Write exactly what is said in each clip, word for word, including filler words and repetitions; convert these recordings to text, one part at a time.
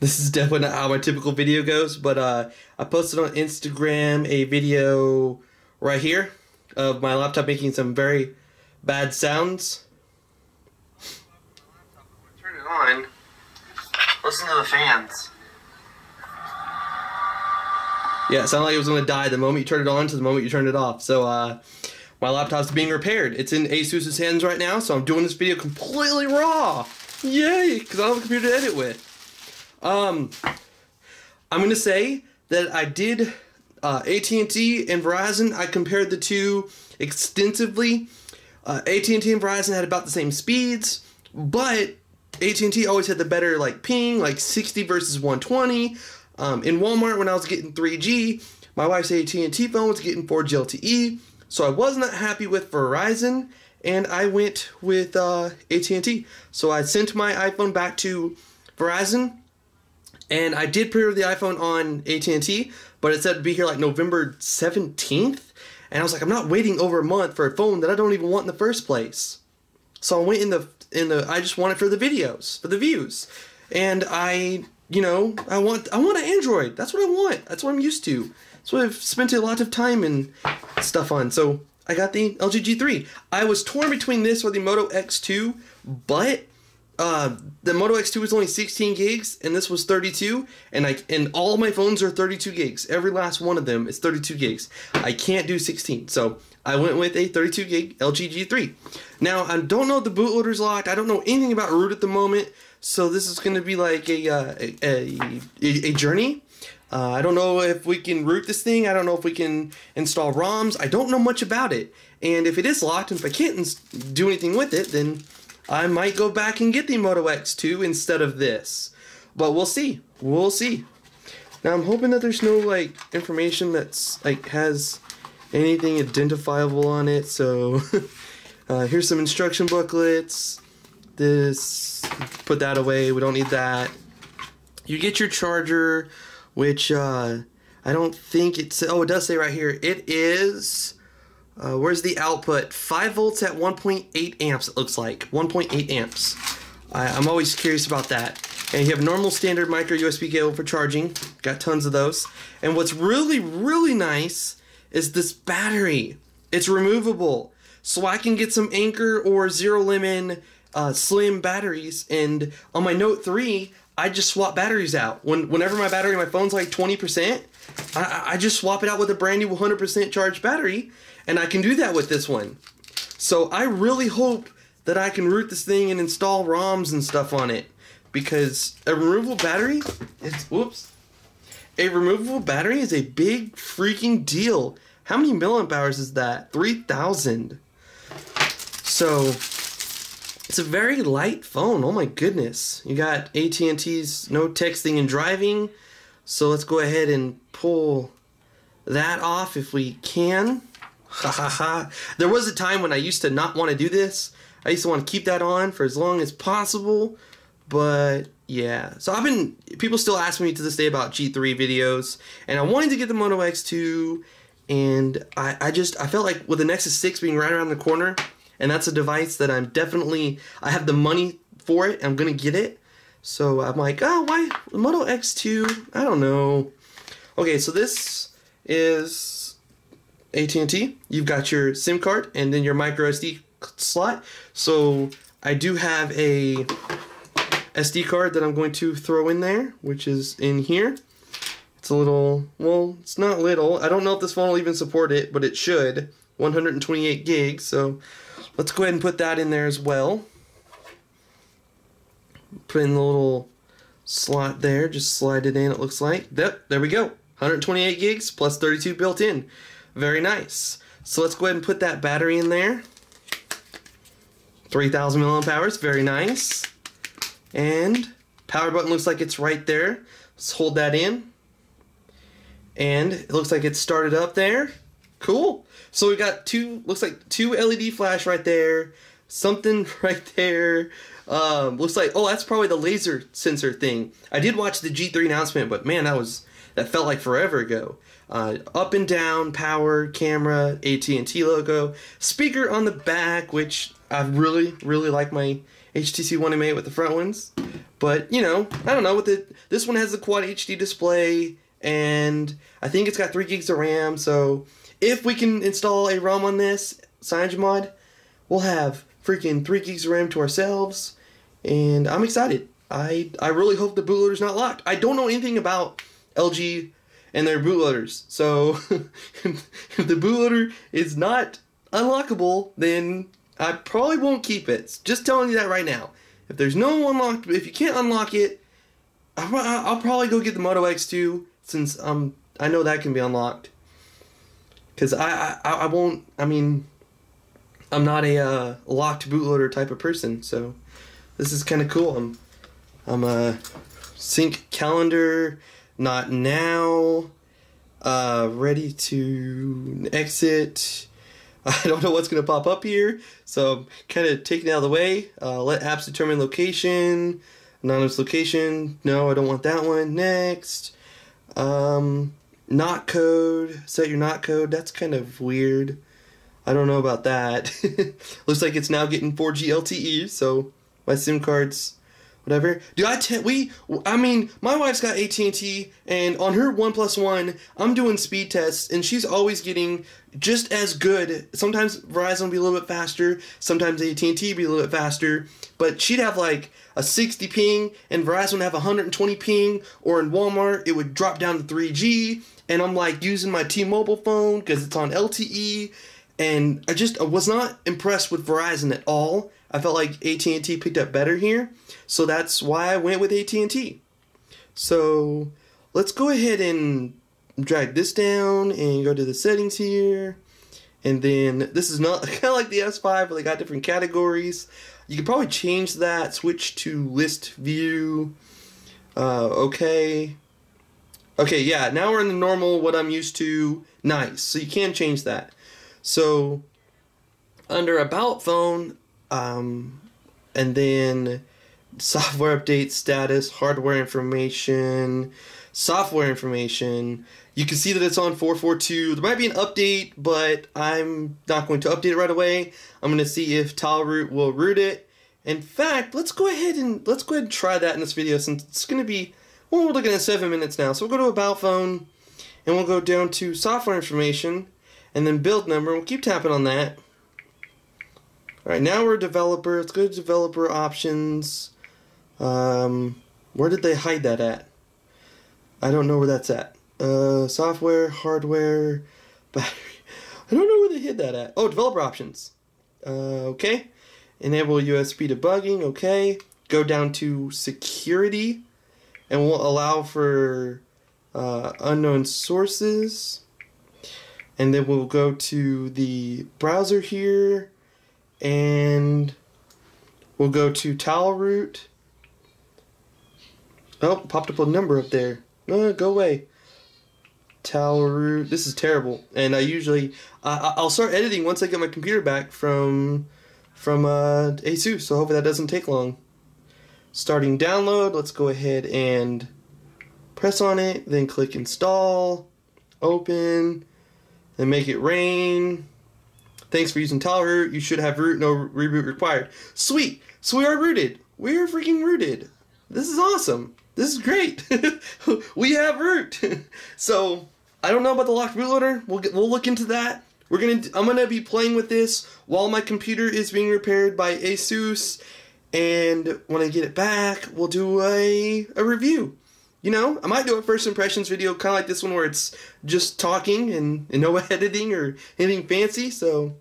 This is definitely not how my typical video goes, but uh, I posted on Instagram a video right here of my laptop making some very bad sounds. Turn it on. Listen to the fans. Yeah, it sounded like it was going to die the moment you turned it on to the moment you turned it off. So uh, my laptop's being repaired. It's in Asus's hands right now, so I'm doing this video completely raw. Yay, because I don't have a computer to edit with. Um, I'm going to say that I did, uh, A T and T and Verizon, I compared the two extensively. Uh, A T and T and Verizon had about the same speeds, but A T and T always had the better, like, ping, like sixty versus one twenty. Um, in Walmart, when I was getting three G, my wife's A T and T phone was getting four G L T E, so I was not happy with Verizon, and I went with, uh, A T and T. So I sent my iPhone back to Verizon. And I did pre-order the iPhone on A T and T, but it said it would be here like November seventeenth. And I was like, I'm not waiting over a month for a phone that I don't even want in the first place. So I went in the, in the, I just want it for the videos, for the views. And I, you know, I want, I want an Android. That's what I want. That's what I'm used to. That's what I've spent a lot of time and stuff on. So I got the L G G three. I was torn between this or the Moto X two, but Uh, the Moto X two was only sixteen gigs, and this was thirty-two, and I and all my phones are thirty-two gigs. Every last one of them is thirty-two gigs. I can't do sixteen, so I went with a thirty-two gig L G G three. Now, I don't know if the bootloader's locked. I don't know anything about Root at the moment, so this is going to be like a, uh, a, a, a journey. Uh, I don't know if we can root this thing. I don't know if we can install ROMs. I don't know much about it, and if it is locked, and if I can't do anything with it, then I might go back and get the Moto X two instead of this. But we'll see. We'll see. Now, I'm hoping that there's no, like, information that's, like, has anything identifiable on it. So, uh, here's some instruction booklets. This, put that away. We don't need that. You get your charger, which, uh, I don't think it's, oh, it does say right here. It is... Uh, where's the output? five volts at one point eight amps, it looks like. one point eight amps. I, I'm always curious about that. And you have normal standard micro U S B cable for charging. Got tons of those. And what's really, really nice is this battery. It's removable. So I can get some Anker or Zero Lemon uh, slim batteries. And on my Note three, I just swap batteries out. When, whenever my battery, my phone's like twenty percent, I, I just swap it out with a brand new one hundred percent charged battery. And I can do that with this one. So I really hope that I can root this thing and install ROMs and stuff on it. Because a removable battery, it's, whoops. A removable battery is a big freaking deal. How many milliamp hours is that? three thousand. So, it's a very light phone. Oh my goodness. You got A T and T's no texting and driving. So let's go ahead and pull that off if we can. Ha ha ha. There was a time when I used to not want to do this. I used to want to keep that on for as long as possible. But yeah. So I've been, people still ask me to this day about G three videos. And I wanted to get the Moto X two. And I, I just, I felt like with the Nexus six being right around the corner. And that's a device that I'm definitely, I have the money for it. I'm going to get it. So I'm like, oh, why? The Moto X two? I don't know. Okay, so this is A T and T. You've got your SIM card and then your micro S D slot. So I do have a S D card that I'm going to throw in there, which is in here. It's a little, well, it's not little. I don't know if this phone will even support it, but it should. one hundred twenty-eight gigs. So let's go ahead and put that in there as well. Put in the little slot there. Just slide it in, it looks like. Yep, there we go. one hundred twenty-eight gigs plus thirty-two built in. Very nice. So let's go ahead and put that battery in there. three thousand milliamp hours, very nice. And power button looks like it's right there. Let's hold that in. And it looks like it's started up there. Cool. So we got two, looks like two L E D flash right there. Something right there. Um, looks like, oh, that's probably the laser sensor thing. I did watch the G three announcement, but man, that was, that felt like forever ago. Uh, up and down, power, camera, A T and T logo, speaker on the back, which I really, really like my H T C One M eight with the front ones. But, you know, I don't know. With the, this one has the Quad H D display, and I think it's got three gigs of RAM, so if we can install a ROM on this, CyanogenMod, we'll have freaking three gigs of RAM to ourselves, and I'm excited. I, I really hope the bootloader's not locked. I don't know anything about L G and their bootloaders, so if the bootloader is not unlockable, then I probably won't keep it. Just telling you that right now. If there's no unlocked, if you can't unlock it, I'll, I'll probably go get the Moto X two, since um I know that can be unlocked. Cause I I, I won't. I mean, I'm not a uh, locked bootloader type of person, so this is kind of cool. I'm I'm a sync calendar, not now, uh, ready to exit. I don't know what's going to pop up here, so I'm kind of taking it out of the way. Uh, let apps determine location, anonymous location, no, I don't want that one, next. Um, not code, set your not code, that's kind of weird. I don't know about that. Looks like it's now getting four G L T E, so my SIM card's whatever. Do I t we, I mean, my wife's got A T and T, and on her OnePlus One, I'm doing speed tests, and she's always getting just as good. Sometimes Verizon will be a little bit faster, sometimes A T and T will be a little bit faster, but she'd have like a sixty ping, and Verizon would have one hundred twenty ping, or in Walmart, it would drop down to three G, and I'm like using my T-Mobile phone, because it's on L T E, and I just I was not impressed with Verizon at all. I felt like A T and T picked up better here, so that's why I went with A T and T. So let's go ahead and drag this down and go to the settings here. And then this is not kind of like the S five, but they got different categories. You could probably change that, switch to list view. Uh, okay. Okay, yeah, now we're in the normal, what I'm used to. Nice, so you can change that. So under About Phone, Um, and then software update status, hardware information, software information. You can see that it's on four four two. There might be an update, but I'm not going to update it right away. I'm going to see if TowelRoot will root it. In fact, let's go ahead and let's go ahead and try that in this video, since it's going to be, well, we're looking at seven minutes now. So we'll go to About Phone, and we'll go down to software information, and then build number. We'll keep tapping on that. Alright, now we're a developer. Let's go to developer options. Um, where did they hide that at? I don't know where that's at. Uh, software, hardware, battery. I don't know where they hid that at. Oh, developer options. Uh, okay. Enable U S B debugging. Okay. Go down to security, and we'll allow for uh, unknown sources. And then we'll go to the browser here. And we'll go to TowelRoot. Oh, popped up a number up there. No, oh, go away. TowelRoot. This is terrible. And I usually, uh, I'll start editing once I get my computer back from from uh, Asus. So hopefully that doesn't take long. Starting download. Let's go ahead and press on it. Then click install. Open. Then make it rain. Thanks for using TowelRoot. You should have root, no reboot required. Sweet. So we are rooted. We are freaking rooted. This is awesome. This is great. We have root. So I don't know about the locked bootloader. We'll get, we'll look into that. We're gonna. I'm gonna be playing with this while my computer is being repaired by Asus, and when I get it back, we'll do a a review. You know, I might do a first impressions video, kind of like this one, where it's just talking and, and no editing or anything fancy. So.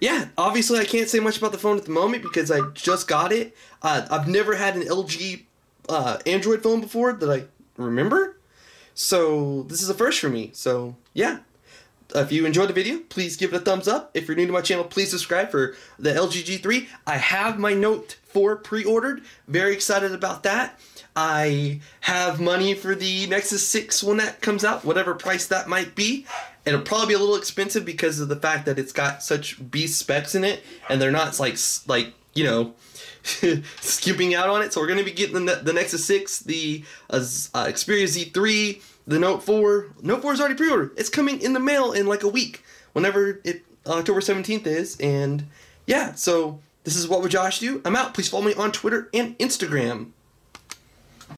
Yeah, obviously I can't say much about the phone at the moment because I just got it. Uh, I've never had an L G uh, Android phone before that I remember. So this is a first for me. So yeah, if you enjoyed the video, please give it a thumbs up. If you're new to my channel, please subscribe for the L G G three. I have my Note four pre-ordered. Very excited about that. I have money for the Nexus six when that comes out, whatever price that might be. It'll probably be a little expensive because of the fact that it's got such beast specs in it, and they're not like, like you know, skipping out on it. So we're going to be getting the, the Nexus six, the uh, uh, Xperia Z three, the Note four. Note four is already pre-ordered. It's coming in the mail in like a week, whenever it, October seventeenth is. And yeah, so This is What Would Josh Do? I'm out. Please follow me on Twitter and Instagram.